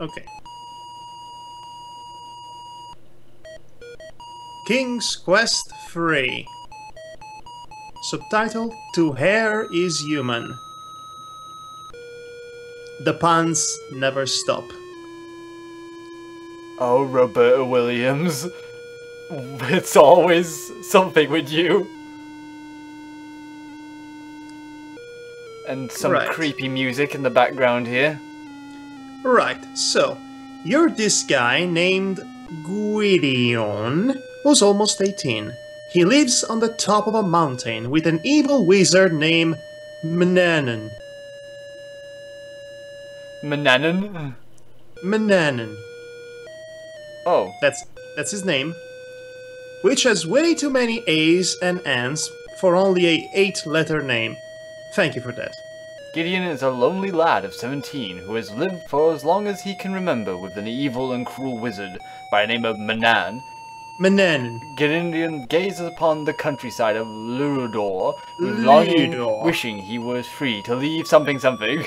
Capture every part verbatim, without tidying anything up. Okay. King's Quest three. Subtitle, To Hair is Human. The puns never stop. Oh, Roberta Williams. It's always something with you. And some right. creepy music in the background here. Right, so, you're this guy named Gwydion, who's almost eighteen. He lives on the top of a mountain with an evil wizard named Manannan. Manannan? Manannan. Oh. That's, that's his name. Which has way too many A's and N's for only a eight-letter name. Thank you for that. Gideon is a lonely lad of seventeen who has lived for as long as he can remember with an evil and cruel wizard by the name of Manannan. Manannan. Gideon gazes upon the countryside of Lurador, Lurador, wishing he was free to leave something something.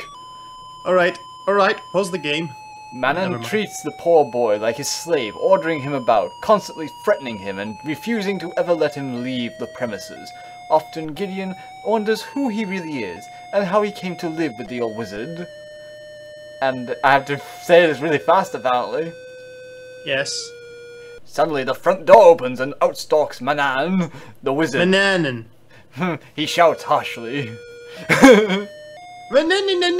Alright, alright, pause the game. Manannan treats the poor boy like his slave, ordering him about, constantly threatening him and refusing to ever let him leave the premises. Often Gideon wonders who he really is, and how he came to live with the old wizard. And I have to say this really fast, apparently. Yes. Suddenly the front door opens and out stalks Manannan, the wizard. Manannan. He shouts harshly. Manannan.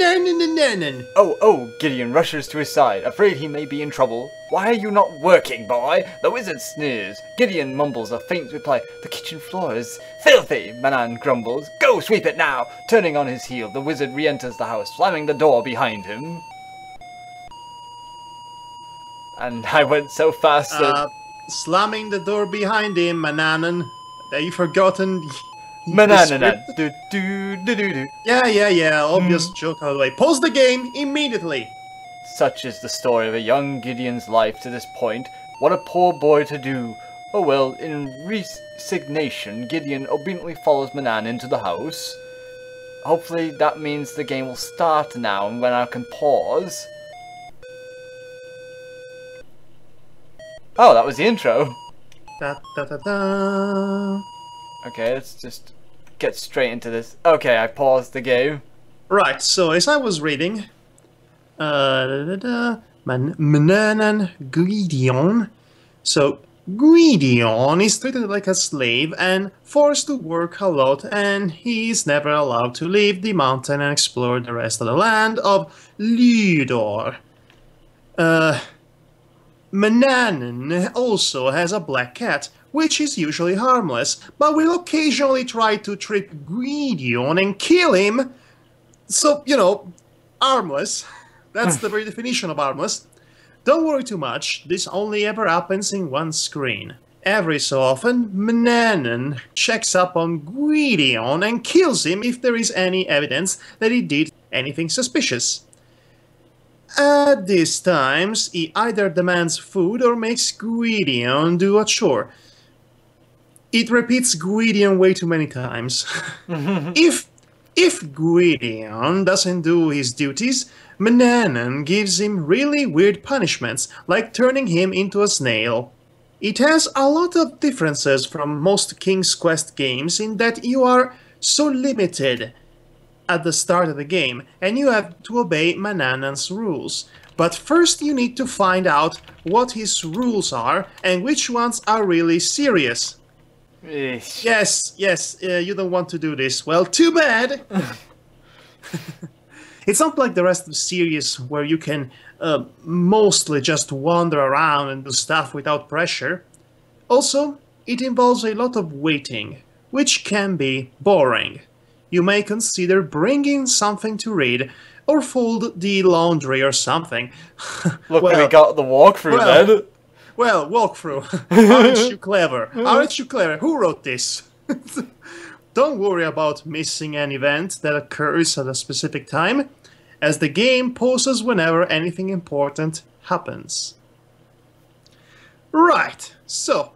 Oh, oh, Gideon rushes to his side, afraid he may be in trouble. Why are you not working, boy? The wizard sneers. Gideon mumbles a faint reply. The kitchen floor is filthy, Manannan grumbles. Go sweep it now. Turning on his heel, the wizard re-enters the house, slamming the door behind him. And I went so fast that... Uh, slamming the door behind him, Manannan. Have you forgotten... Manannan. Do, do, do, do, do. Yeah, yeah, yeah. Obvious mm. joke out of the way. Pause the game immediately. Such is the story of a young Gideon's life to this point. What a poor boy to do. Oh well, in resignation, Gideon obediently follows Manannan into the house. Hopefully that means the game will start now and when I can pause. Oh, that was the intro. Da, da, da, da. Okay, let's just get straight into this. Okay, I paused the game. Right, so as I was reading, uh, da, da, da, Man Manannan Gwydion. So Gwydion is treated like a slave and forced to work a lot, and he is never allowed to leave the mountain and explore the rest of the land of Llewdor. Uh, Manannan also has a black cat, which is usually harmless, but will occasionally try to trip Gwydion and kill him. So, you know, harmless. That's the very definition of harmless. Don't worry too much, this only ever happens in one screen. Every so often, Manannan checks up on Gwydion and kills him if there is any evidence that he did anything suspicious. At these times, he either demands food or makes Gwydion do a chore. It repeats Gwydion way too many times. if if Gwydion doesn't do his duties, Manannan gives him really weird punishments, like turning him into a snail. It has a lot of differences from most King's Quest games in that you are so limited at the start of the game, and you have to obey Manannan's rules. But first you need to find out what his rules are and which ones are really serious. Ish. Yes, yes, uh, you don't want to do this. Well, too bad! It's not like the rest of the series where you can uh, mostly just wander around and do stuff without pressure. Also, it involves a lot of waiting, which can be boring. You may consider bringing something to read, or fold the laundry or something. Look, well, we got the walkthrough well, then. Well, walkthrough. Aren't you clever? Aren't you clever? Who wrote this? Don't worry about missing an event that occurs at a specific time, as the game pauses whenever anything important happens. Right, so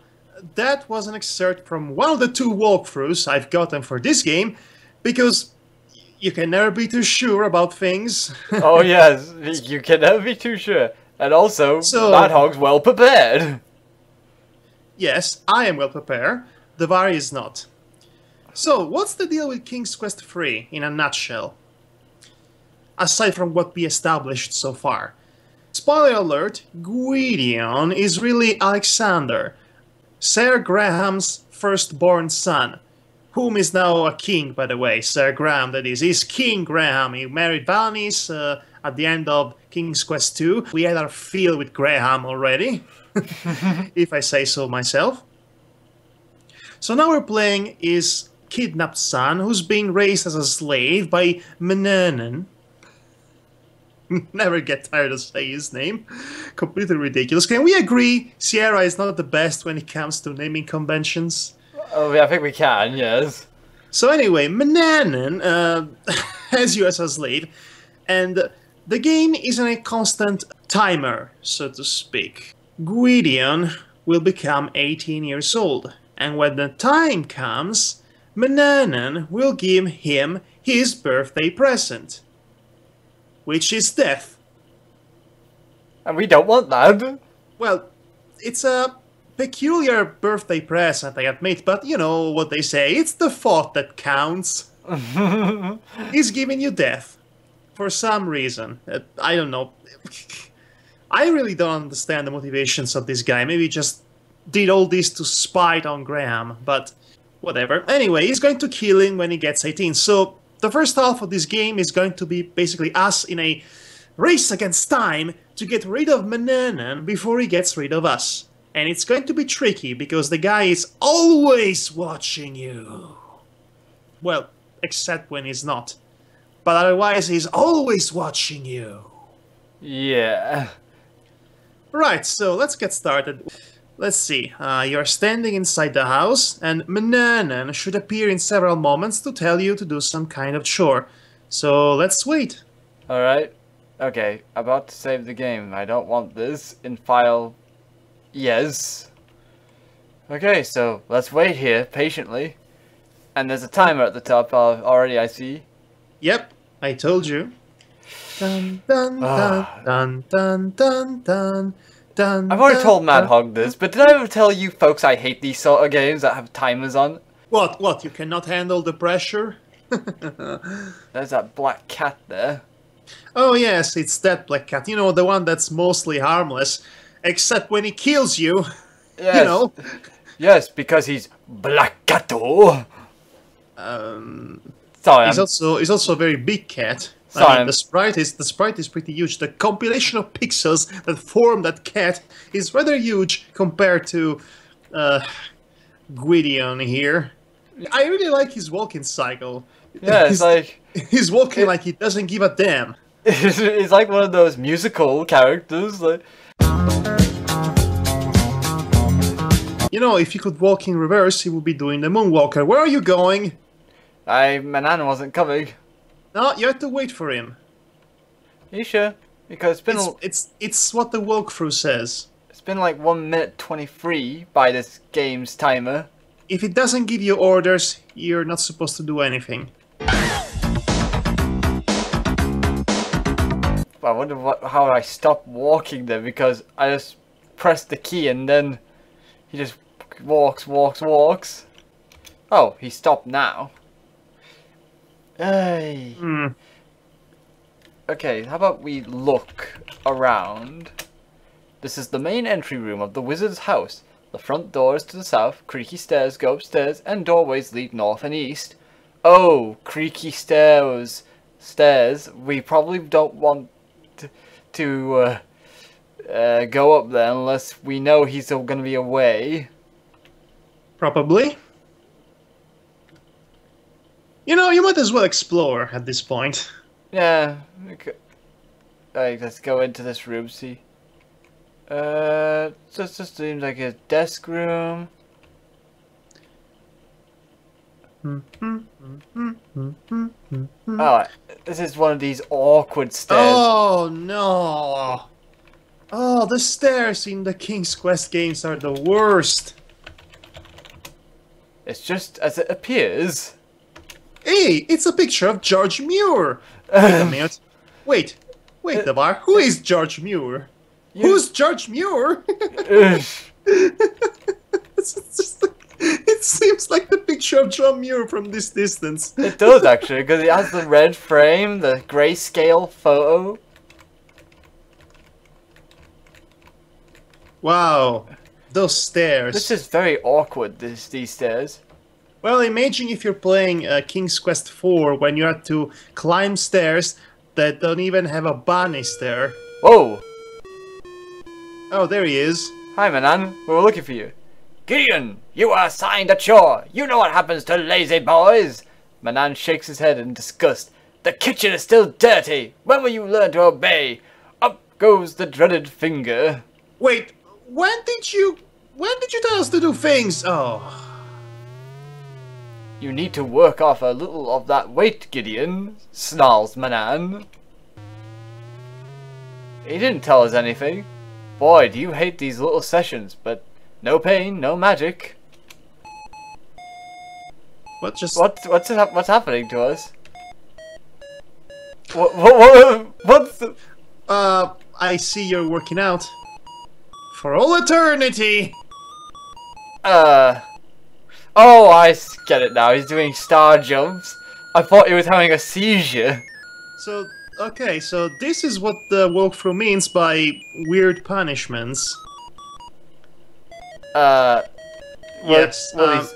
that was an excerpt from one of the two walkthroughs I've gotten for this game, because you can never be too sure about things. Oh yes, you can never be too sure. And also, so, Madhog's well prepared. Yes, I am well prepared. The Vari is not. So, what's the deal with King's Quest three in a nutshell? Aside from what we established so far. Spoiler alert, Gwydion is really Alexander, Sir Graham's firstborn son, whom is now a king, by the way. Sir Graham, that is, is King Graham. He married Valanice uh, at the end of King's Quest two. We had our field with Graham already, if I say so myself. So now we're playing his kidnapped son, who's being raised as a slave by Manannan. Never get tired of saying his name. Completely ridiculous. Can we agree Sierra is not the best when it comes to naming conventions? Oh, yeah, I think we can, yes. So anyway, Manannan uh, has you as a slave, and the game is in a constant timer, so to speak. Gwydion will become eighteen years old, and when the time comes, Manannan will give him his birthday present, which is death. And we don't want that. Well, it's a peculiar birthday present, I admit, but you know what they say, it's the thought that counts. He's giving you death. For some reason. Uh, I don't know. I really don't understand the motivations of this guy. Maybe he just did all this to spite on Graham, but whatever. Anyway, he's going to kill him when he gets eighteen, so the first half of this game is going to be basically us in a race against time to get rid of Manannan before he gets rid of us. And it's going to be tricky because the guy is always watching you. Well, except when he's not. But otherwise, he's always watching you. Yeah. Right, so let's get started. Let's see, uh, you're standing inside the house, and Manannan should appear in several moments to tell you to do some kind of chore. So, let's wait. Alright. Okay, about to save the game. I don't want this in file. Yes. Okay, so let's wait here, patiently. And there's a timer at the top uh, already, I see. Yep, I told you. Dun dun dun dun dun dun dun. Dun, I've already dun, told Madhog this, but did I ever tell you folks I hate these sort of games that have timers on? What, what, you cannot handle the pressure? There's that black cat there. Oh yes, it's that black cat, you know, the one that's mostly harmless, except when he kills you, yes. You know. Yes, because he's Black Gato. Um, Sorry, he's also, he's also a very big cat. I mean, the sprite is the sprite is pretty huge. The compilation of pixels that form that cat is rather huge compared to uh, Gwydion here. I really like his walking cycle. Yeah, his, it's like he's walking it, like he doesn't give a damn. He's like one of those musical characters. Like, you know, if he could walk in reverse, he would be doing the moonwalker. Where are you going? I Manan wasn't coming. No, you have to wait for him. Are you sure? Because it's been it's, it's it's what the walkthrough says. It's been like one minute twenty-three by this game's timer. If it doesn't give you orders, you're not supposed to do anything. I wonder what how I stopped walking there, because I just pressed the key and then he just walks, walks, walks. Oh, he stopped now. Hey. Mm. Okay, how about we look around? This is the main entry room of the wizard's house. The front door is to the south, creaky stairs go upstairs, and doorways lead north and east. Oh, creaky stairs. Stairs. We probably don't want to, to uh, uh, go up there unless we know he's going to be away. Probably. You know, you might as well explore at this point. Yeah. Okay. Alright, let's go into this room, see. Uh, this just seems like a desk room. Oh, this is one of these awkward stairs. Oh, no. Oh, the stairs in the King's Quest games are the worst. It's just as it appears. Hey, it's a picture of George Muir! Wait a minute. Wait, wait, the bar. Who is George Muir? You... Who's George Muir? It's just like, it seems like the picture of John Muir from this distance. It does actually, because it has the red frame, the grayscale photo. Wow, those stairs. This is very awkward, this, these stairs. Well, imagine if you're playing uh, King's Quest four when you have to climb stairs that don't even have a barnish there. Whoa! Oh, there he is. Hi, Manan. We were looking for you. Gwydion, you are assigned ashore. You know what happens to lazy boys. Manan shakes his head in disgust. The kitchen is still dirty. When will you learn to obey? Up goes the dreaded finger. Wait, when did you... when did you tell us to do things? Oh... You need to work off a little of that weight, Gwydion, snarls Manan. He didn't tell us anything. Boy, do you hate these little sessions, but no pain, no magic. What just... What, what's, what's happening to us? What, what, what, what's the... Uh, I see you're working out. For all eternity! Uh... Oh, I get it now. He's doing star jumps. I thought he was having a seizure. So, okay, so this is what the walkthrough means by weird punishments. Uh, yes. What, what um,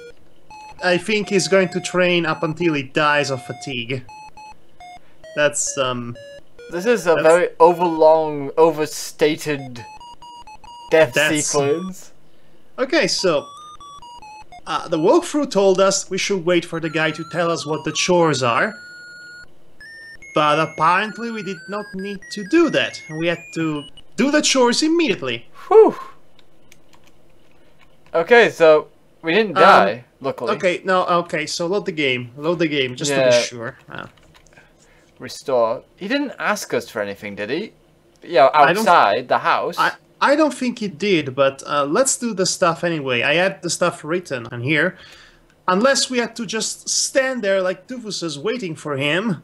I think he's going to train up until he dies of fatigue. That's, um... This is a very overlong, overstated death sequence. Okay, so... Uh, the walkthrough told us we should wait for the guy to tell us what the chores are. But apparently we did not need to do that. We had to do the chores immediately. Whew. Okay, so we didn't die, um, luckily. Okay, no, okay, so load the game. Load the game, just yeah. to be sure. Oh. Restore. He didn't ask us for anything, did he? Yeah, outside the house. I I don't think it did, but uh, let's do the stuff anyway. I had the stuff written on here. Unless we had to just stand there like doofuses waiting for him.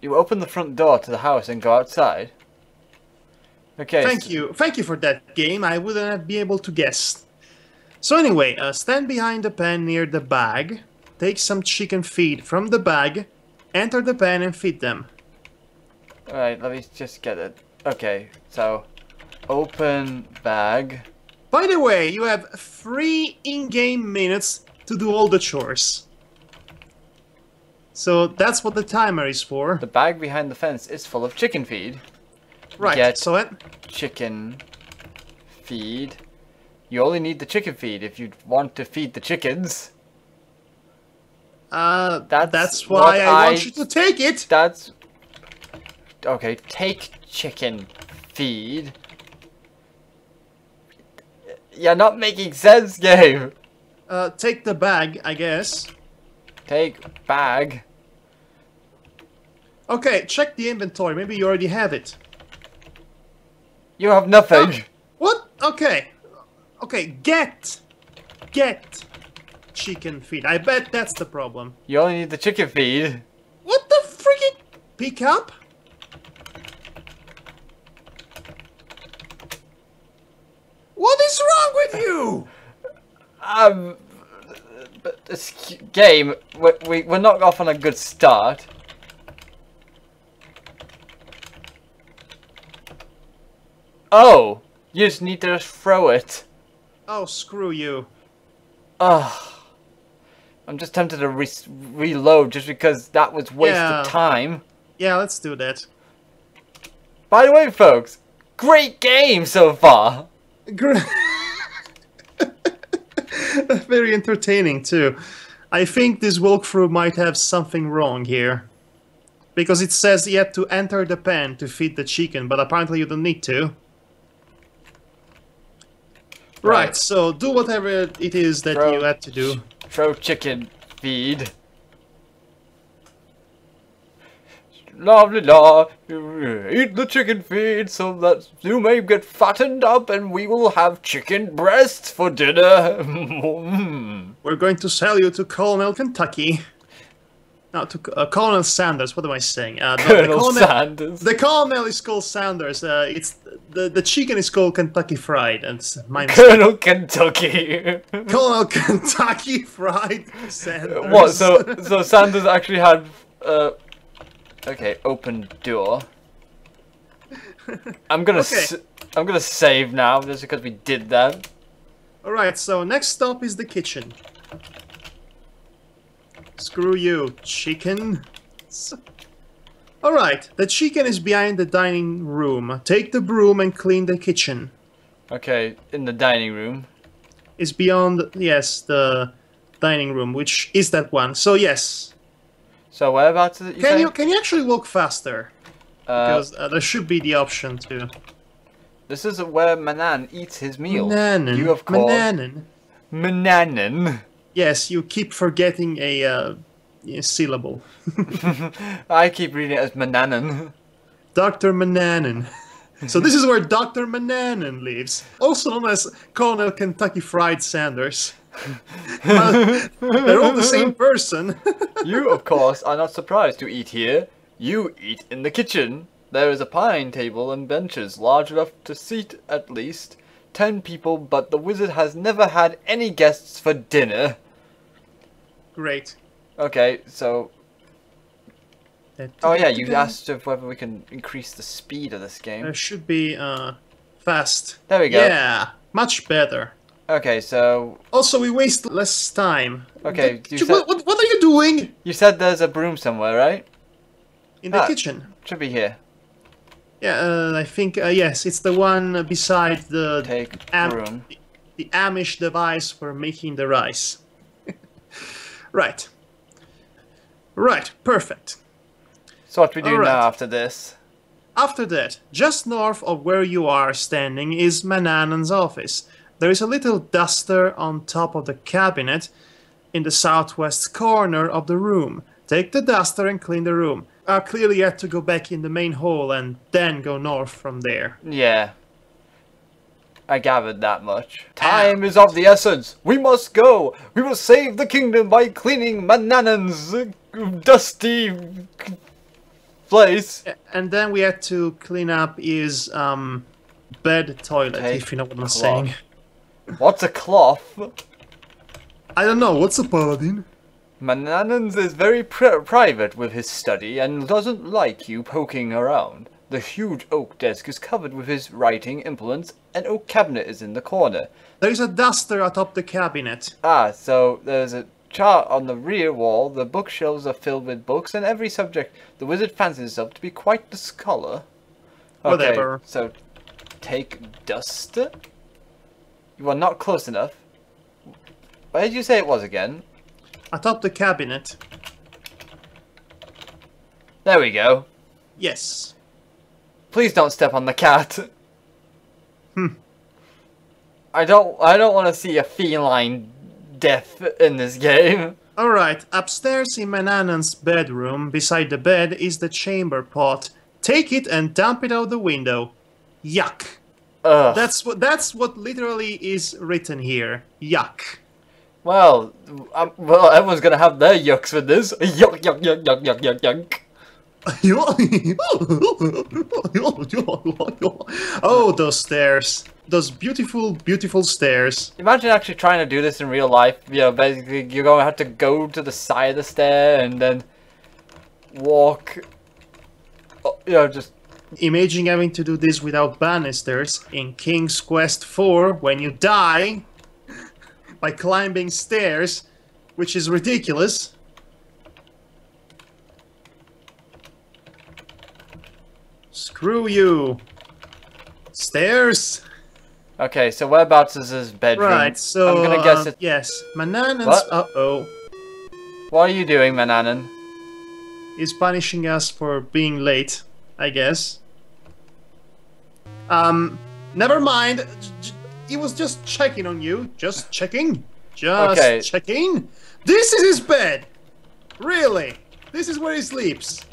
You open the front door to the house and go outside. Okay. Thank so you. Thank you for that game. I wouldn't be able to guess. So anyway, uh, stand behind the pan near the bag. Take some chicken feed from the bag. Enter the pan and feed them. Alright, let me just get it. Okay, so, open bag. By the way, you have three in-game minutes to do all the chores. So that's what the timer is for. The bag behind the fence is full of chicken feed. Right, Get so it... chicken feed. You only need the chicken feed if you want to feed the chickens. Uh, that's, that's why I, I want you to take it! That's... Okay, take chicken feed. You're not making sense, game. Uh, take the bag, I guess. Take bag. Okay, check the inventory. Maybe you already have it. You have nothing. Oh, what? Okay. Okay, get. Get chicken feed. I bet that's the problem. You only need the chicken feed. What the freaking... Pick up? What is wrong with you? Um, but this game, we're, we, we're not off on a good start. Oh, you just need to just throw it. Oh, screw you. Ugh. I'm just tempted to re reload just because that was wasted yeah. time. Yeah, let's do that. By the way, folks, great game so far. Very entertaining too. I think this walkthrough might have something wrong here, because it says you have to enter the pen to feed the chicken, but apparently you don't need to. Right, right so do whatever it is that throw, you had to do. Throw chicken feed. Lovely la, eat the chicken feed so that you may get fattened up and we will have chicken breasts for dinner. We're going to sell you to Colonel Kentucky. Not to, uh, Colonel Sanders. What am I saying? Uh, the, Colonel the Colonel Sanders. The Colonel is called Sanders. Uh, it's the the chicken is called Kentucky Fried, and my Colonel mistake. Kentucky. Colonel Kentucky Fried Sanders. What? So so Sanders actually had. Uh, okay, open door. I'm gonna okay. s I'm gonna save now just because we did that. All right. So next stop is the kitchen. Screw you, chicken. Alright, the chicken is behind the dining room. Take the broom and clean the kitchen. Okay, in the dining room. It's beyond, yes, the dining room, which is that one. So, yes. So, whereabouts is it? You can, you, can you actually walk faster? Uh, because uh, there should be the option to. This is where Manannan eats his meal. Manannan. You, of course. Manannan. Manannan. Yes, you keep forgetting a, uh, a syllable. I keep reading it as Manannan. Doctor Manannan. So this is where Doctor Manannan lives, also known as Colonel Kentucky Fried Sanders. uh, they're all the same person. You, of course, are not surprised to eat here. You eat in the kitchen. There is a pine table and benches large enough to seat at least ten people, but the wizard has never had any guests for dinner. Great. Okay, so... Oh yeah, you asked whether we can increase the speed of this game. It should be uh, fast. There we go. Yeah, much better. Okay, so... Also, we waste less time. Okay, the, you should, said, what, what are you doing? You said there's a broom somewhere, right? In the ah, kitchen. Should be here. Yeah, uh, I think, uh, yes, it's the one beside the, Take Am broom. the, the Amish device for making the rice. Right. Right, perfect. So what we do right. now after this? After that, just north of where you are standing is Manannan's office. There is a little duster on top of the cabinet in the southwest corner of the room. Take the duster and clean the room. I clearly had to go back in the main hall and then go north from there. Yeah. I gathered that much. Time is of the essence. We must go. We will save the kingdom by cleaning Manannan's dusty place. And then we had to clean up his um, bed toilet, okay. if you know what I'm cloth. saying. What's a cloth? I don't know. What's a paladin? Manannan's is very pri private with his study and doesn't like you poking around. The huge oak desk is covered with his writing implements. An oak cabinet is in the corner. There's a duster atop the cabinet. Ah, so there's a chart on the rear wall. The bookshelves are filled with books and every subject. The wizard fancies himself to be quite the scholar. Okay, whatever. So, take duster? You are not close enough. Where did you say it was again? Atop the cabinet. There we go. Yes. Please don't step on the cat. Hmm. I don't. I don't want to see a feline death in this game. All right. Upstairs in Manannan's bedroom, beside the bed, is the chamber pot. Take it and dump it out the window. Yuck. Ugh. That's what. That's what literally is written here. Yuck. Well, um, well, everyone's gonna have their yucks with this. Yuck, yuck, yuck, yuck, yuck, yuck, yuck. Oh, those stairs. Those beautiful, beautiful stairs. Imagine actually trying to do this in real life. You know, basically, you're gonna have to go to the side of the stair and then walk. You know, just... Imagine having to do this without banisters in King's Quest four when you die... by climbing stairs, which is ridiculous. Screw you. Stairs. Okay, so whereabouts is his bedroom? Right, so... I'm gonna uh, guess it... Yes, Manannan's... What? Uh-oh. What are you doing, Manannan? He's punishing us for being late, I guess. Um, never mind. J He was just checking on you. Just checking. Just okay. checking. This is his bed. Really? This is where he sleeps.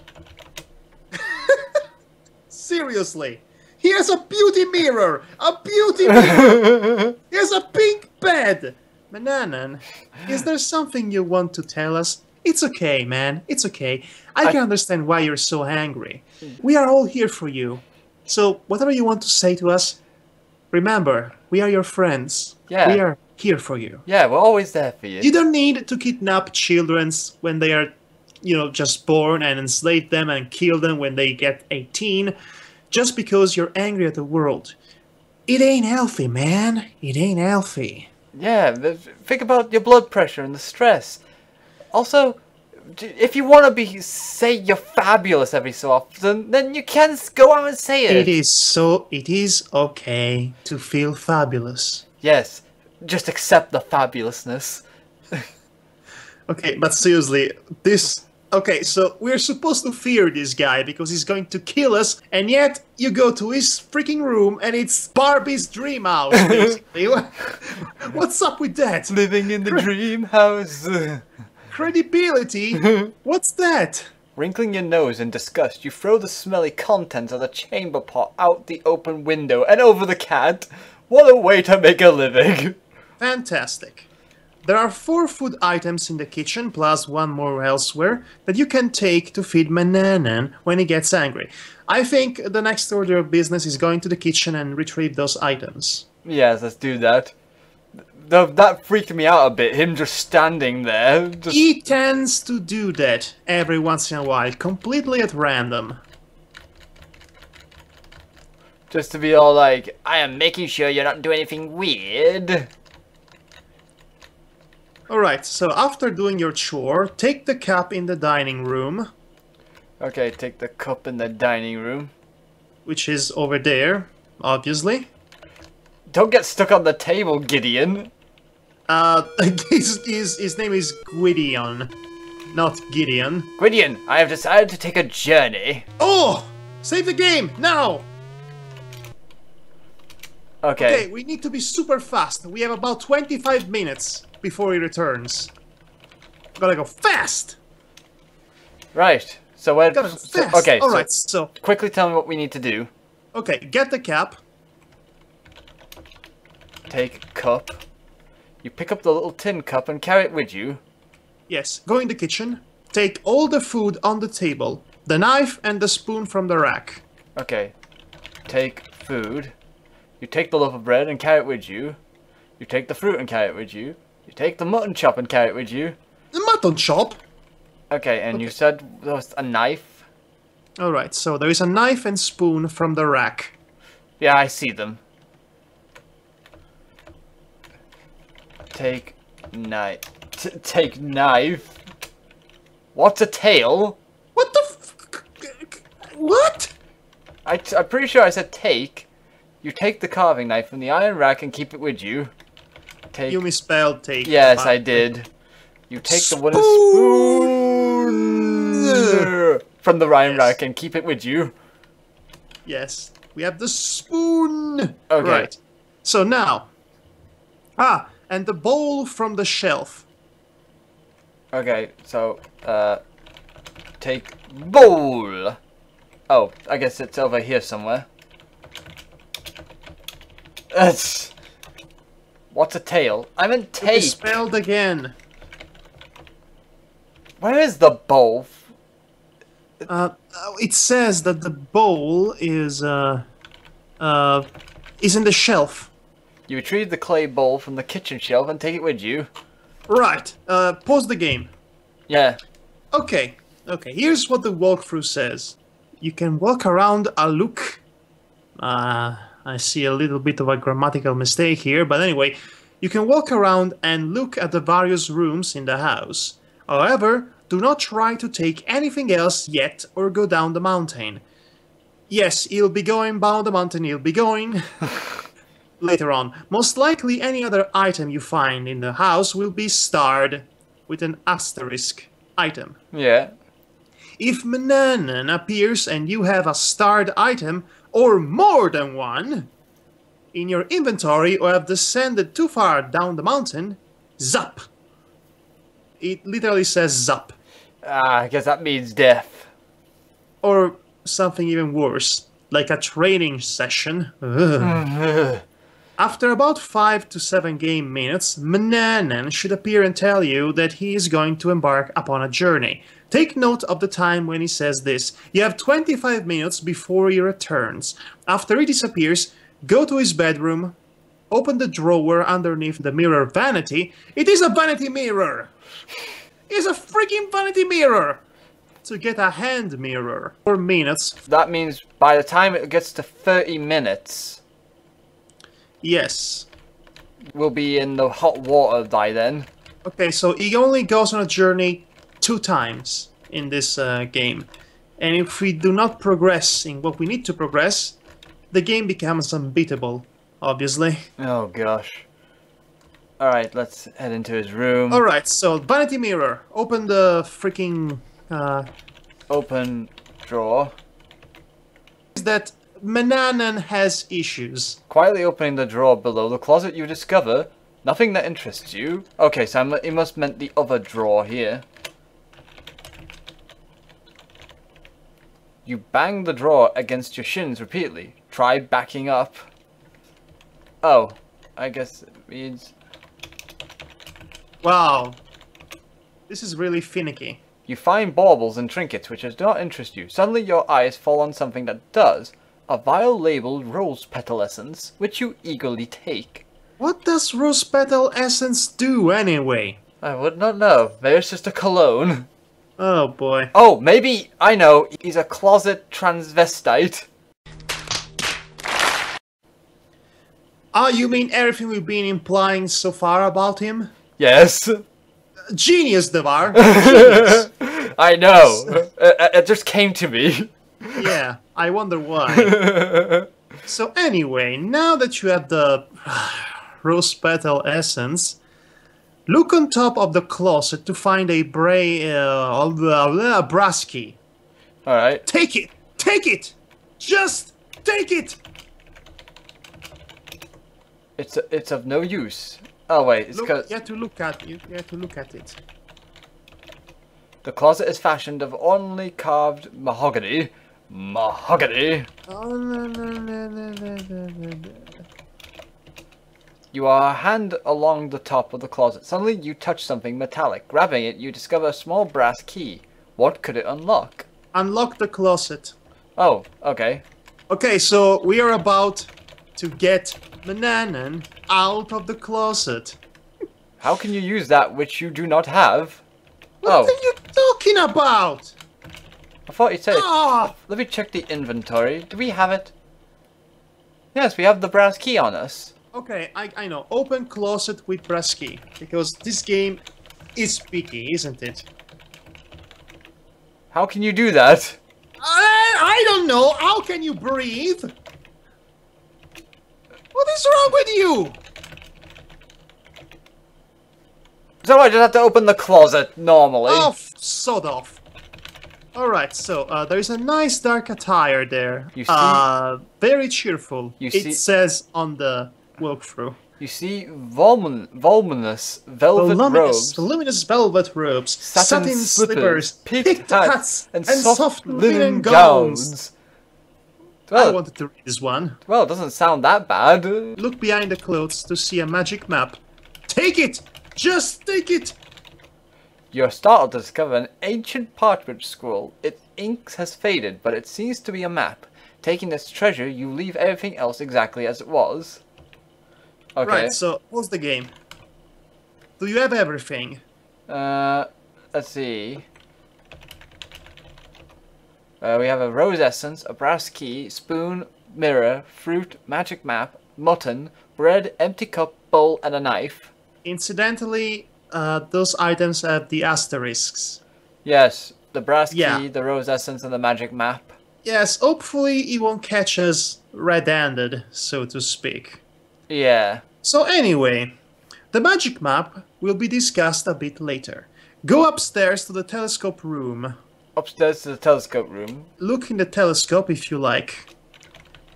Seriously. He has a beauty mirror. A beauty mirror. He has a pink bed. Manannan, is there something you want to tell us? It's okay, man. It's okay. I, I can understand why you're so angry. We are all here for you. So whatever you want to say to us, remember, we are your friends. Yeah. We are here for you. Yeah, we're always there for you. You don't need to kidnap children when they are, you know, just born and enslave them and kill them when they get eighteen just because you're angry at the world. It ain't healthy, man. It ain't healthy. Yeah, think about your blood pressure and the stress. Also, if you want to be say you're fabulous every so often, then you can go out and say it. It is so. It is okay to feel fabulous. Yes, just accept the fabulousness. Okay, but seriously, this. Okay, so we're supposed to fear this guy because he's going to kill us, and yet you go to his freaking room and it's Barbie's dream house, basically. What's up with that? Living in the dream house. Credibility? What's that? Wrinkling your nose in disgust, you throw the smelly contents of the chamber pot out the open window and over the cat. What a way to make a living. Fantastic. There are four food items in the kitchen, plus one more elsewhere, that you can take to feed Manannan when he gets angry. I think the next order of business is going to the kitchen and retrieve those items. Yes, let's do that. Th that freaked me out a bit, him just standing there. Just... He tends to do that every once in a while, completely at random. Just to be all like, I am making sure you're not doing anything weird. Alright, so after doing your chore, take the cup in the dining room. Okay, take the cup in the dining room. Which is over there, obviously. Don't get stuck on the table, Gideon. Uh, his, his, his name is Gwydion, not Gideon. Gwydion, I have decided to take a journey. Oh! Save the game, now! Okay. Okay, we need to be super fast. We have about twenty-five minutes. Before he returns. Gotta go fast! Right, so we're... Gotta go fast! So, okay, Alright, so, so... Quickly tell me what we need to do. Okay, get the cap. Take cup. You pick up the little tin cup and carry it with you. Yes, go in the kitchen. Take all the food on the table. The knife and the spoon from the rack. Okay, take food. You take the loaf of bread and carry it with you. You take the fruit and carry it with you. You take the mutton chop and carry it with you. The mutton chop? Okay, and okay. You said there was a knife? Alright, so there is a knife and spoon from the rack. Yeah, I see them. Take knife. T take knife? What's a tail? What the f... What? I t I'm pretty sure I said take. You take the carving knife from the iron rack and keep it with you. Take... You misspelled take. Yes, I did. You take spoon. The wooden spoon from the Ryan yes. rack and keep it with you. Yes, we have the spoon. Okay. Right. So now, ah, and the bowl from the shelf. Okay, so uh, take bowl. Oh, I guess it's over here somewhere. That's. What's a tail? I meant take. It's spelled again. Where is the bowl? Uh, it says that the bowl is uh, uh, is in the shelf. You retrieve the clay bowl from the kitchen shelf and take it with you. Right. Uh, pause the game. Yeah. Okay. Okay. Here's what the walkthrough says. You can walk around a look. Uh... I see a little bit of a grammatical mistake here, but anyway, you can walk around and look at the various rooms in the house. However, do not try to take anything else yet or go down the mountain. Yes, he'll be going down the mountain, he'll be going later on. Most likely any other item you find in the house will be starred with an asterisk item. Yeah. If Manannan appears and you have a starred item, or more than one, in your inventory or have descended too far down the mountain, zap. It literally says zap. Ah, I guess that means death. Or something even worse, like a training session. Ugh. After about five to seven game minutes, Manannan should appear and tell you that he is going to embark upon a journey. Take note of the time when he says this. You have twenty-five minutes before he returns. After he disappears, go to his bedroom, open the drawer underneath the mirror vanity. It is a vanity mirror! It's a freaking vanity mirror! To get a hand mirror. Four minutes. That means by the time it gets to thirty minutes... Yes. We'll be in the hot water by then. Okay, so he only goes on a journey two times in this uh, game. And if we do not progress in what we need to progress, the game becomes unbeatable, obviously. Oh gosh. Alright, let's head into his room. Alright, so vanity mirror. Open the freaking... Uh, open drawer. Is that Manannan has issues. Quietly opening the drawer below the closet, you discover nothing that interests you. Okay, so it must meant the other drawer here. You bang the drawer against your shins repeatedly. Try backing up. Oh, I guess it means... Wow. This is really finicky. You find baubles and trinkets which do not interest you. Suddenly your eyes fall on something that does. A vial labelled rose petal essence, which you eagerly take. What does rose petal essence do anyway? I would not know. Maybe it's just a cologne. Oh boy. Oh, maybe, I know, he's a closet transvestite. Ah, oh, you mean everything we've been implying so far about him? Yes. Genius, Devar. Genius. I know. it, it just came to me. Yeah, I wonder why. So anyway, now that you have the rose petal essence, look on top of the closet to find a bray, uh, a brass key. All right. Take it. Take it. Just take it. It's a, it's of no use. Oh wait, it's because you have to look at you. You have to look at it. The closet is fashioned of only carved mahogany. Mahogany. Oh, no, no, no, no, no, no, no. You are hand along the top of the closet. Suddenly, you touch something metallic. Grabbing it, you discover a small brass key. What could it unlock? Unlock the closet. Oh, okay. Okay, so we are about to get Manannan out of the closet. How can you use that which you do not have? What oh. are you talking about? I thought you said... Oh. Let me check the inventory. Do we have it? Yes, we have the brass key on us. Okay, I, I know. Open closet with brass key. Because this game is picky, isn't it? How can you do that? I, I don't know. How can you breathe? What is wrong with you? So I just have to open the closet normally. Oh, sod off. Alright, so uh, there is a nice dark attire there. You see? Uh, very cheerful. You it see? says on the walkthrough. You see volum voluminous velvet voluminous, robes. Voluminous velvet robes. Satin, satin slippers. Picked, picked hats. And, and soft, soft linen gowns. gowns. Well, I wanted to read this one. Well, it doesn't sound that bad. Look behind the clothes to see a magic map. Take it! Just take it! You're startled to discover an ancient parchment scroll. Its ink has faded, but it seems to be a map. Taking this treasure, you leave everything else exactly as it was. Okay. Right, so what's the game? Do you have everything? Uh, let's see. Uh, we have a rose essence, a brass key, spoon, mirror, fruit, magic map, mutton, bread, empty cup, bowl, and a knife. Incidentally, uh, those items have the asterisks. Yes, the brass yeah. key, the rose essence, and the magic map. Yes, hopefully he won't catch us red-handed, so to speak. Yeah. So anyway, the magic map will be discussed a bit later. Go upstairs to the telescope room. Upstairs to the telescope room. Look in the telescope if you like.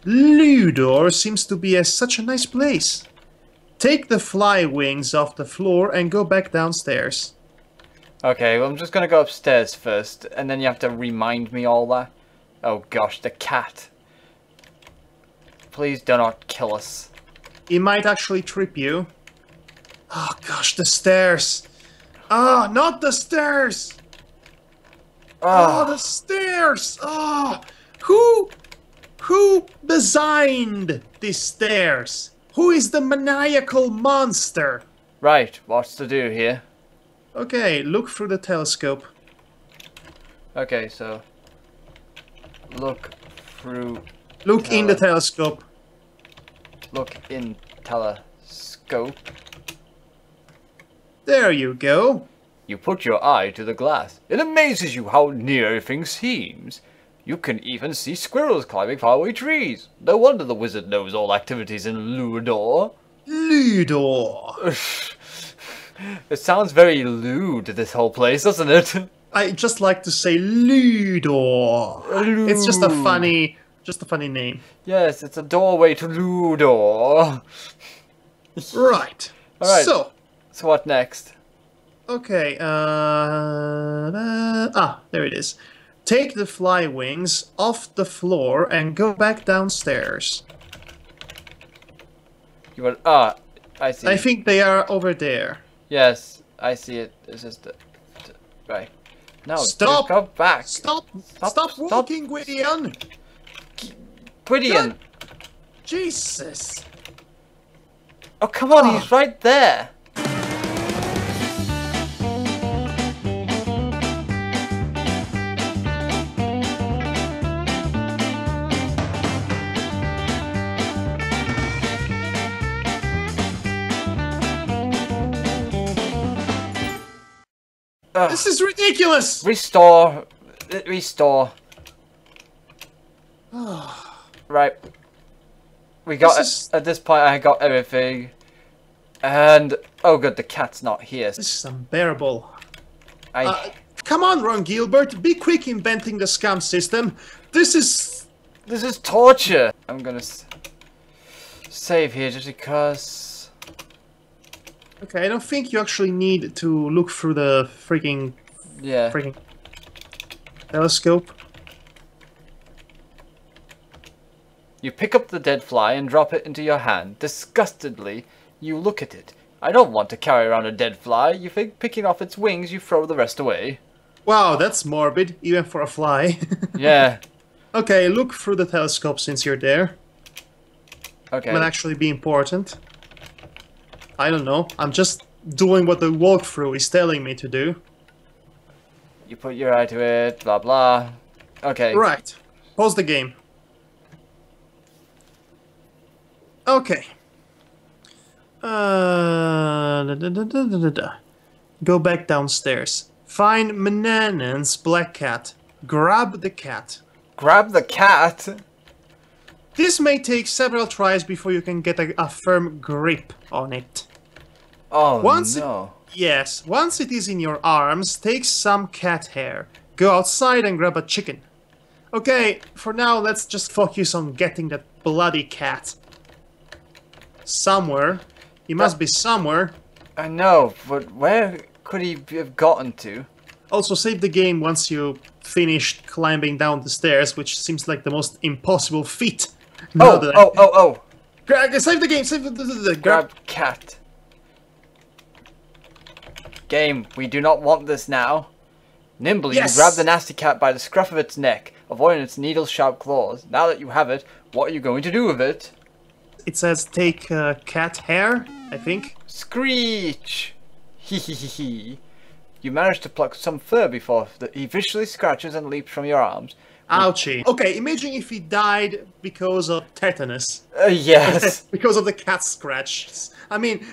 Llewdor seems to be a, such a nice place. Take the fly wings off the floor and go back downstairs. Okay, well I'm just gonna go upstairs first, and then you have to remind me all that. Oh gosh, the cat. Please do not kill us. It might actually trip you. Oh gosh, the stairs. Ah, oh, not the stairs. Oh. oh, the stairs. Oh, who, who designed these stairs? Who is the maniacal monster? Right, what's to do here? Okay, look through the telescope. Okay, so look through. Look in the telescope. Look in telescope. There you go. You put your eye to the glass. It amazes you how near everything seems. You can even see squirrels climbing faraway trees. No wonder the wizard knows all activities in Lurador. Lurador. It sounds very lewd, this whole place, doesn't it? I just like to say Lurador. It's just a funny, just a funny name. Yes, it's a doorway to Lurador. Right. All right. So, so what next? Okay. Uh, uh, ah, there it is. Take the fly wings off the floor and go back downstairs. You want? Ah, I see. I think they are over there. Yes, I see it. It's just uh, right. No, stop! Go back! Stop! Stop, stop walking, Gwydion! Gwydion! Jesus! Oh, come on, oh. He's right there! Ugh. This is ridiculous! Restore. Restore. Right. We got this is... At this point I got everything. And oh good, the cat's not here. This is unbearable. I... Uh, come on, Ron Gilbert, be quick inventing the scam system. This is... This is torture. I'm gonna s save here just because... Okay, I don't think you actually need to look through the freaking, yeah, freaking telescope. You pick up the dead fly and drop it into your hand. Disgustedly, you look at it. I don't want to carry around a dead fly. You think picking off its wings, you throw the rest away. Wow, that's morbid, even for a fly. Yeah. Okay, look through the telescope since you're there. Okay. It might actually be important. I don't know, I'm just doing what the walkthrough is telling me to do. You put your eye to it, blah blah. Okay. Right. Pause the game. Okay. Uh, da, da, da, da, da, da. Go back downstairs. Find Manannan's black cat. Grab the cat. Grab the cat? This may take several tries before you can get a, a firm grip on it. Oh, once no. It, yes, once it is in your arms, take some cat hair. Go outside and grab a chicken. Okay, for now, let's just focus on getting that bloody cat. Somewhere. He that, must be somewhere. I know, but where could he have gotten to? Also, save the game once you finish climbing down the stairs, which seems like the most impossible feat. No, oh, oh, oh, oh, oh! Save the game! Save the, the, the grab. grab cat. Game, we do not want this now. Nimbly, yes. You grab the nasty cat by the scruff of its neck, avoiding its needle-sharp claws. Now that you have it, what are you going to do with it? It says take uh, cat hair, I think. Screech! Hee hee hee hee. You manage to pluck some fur before he viciously scratches and leaps from your arms. Ouchie. Okay, imagine if he died because of tetanus. Uh, yes. Because of the cat scratch. I mean,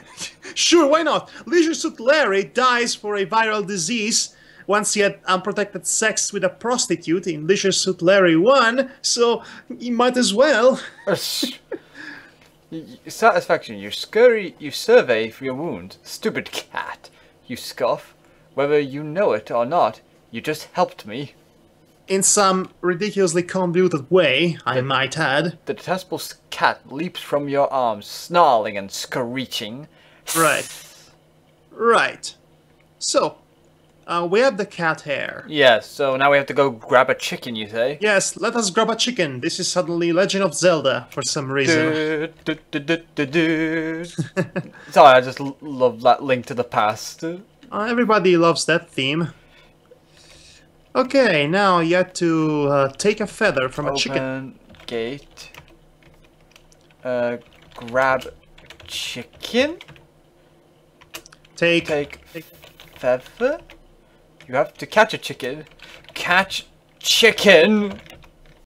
sure, why not? Leisure Suit Larry dies for a viral disease once he had unprotected sex with a prostitute in Leisure Suit Larry one, so he might as well. Satisfaction. You scurry, you survey for your wound. Stupid cat. You scoff. Whether you know it or not, you just helped me. In some ridiculously convoluted way, I the, might add. The detestable cat leaps from your arms, snarling and screeching. Right. Right. So, Uh, we have the cat hair. Yes, so now we have to go grab a chicken, you say? Yes, let us grab a chicken. This is suddenly Legend of Zelda for some reason. Do, do, do, do, do. Sorry, I just love that Link to the Past. Uh, everybody loves that theme. Okay, now you have to uh, take a feather from Open a chicken. Gate. Uh, grab chicken. Take. Take. Take. Feather. You have to catch a chicken. Catch chicken!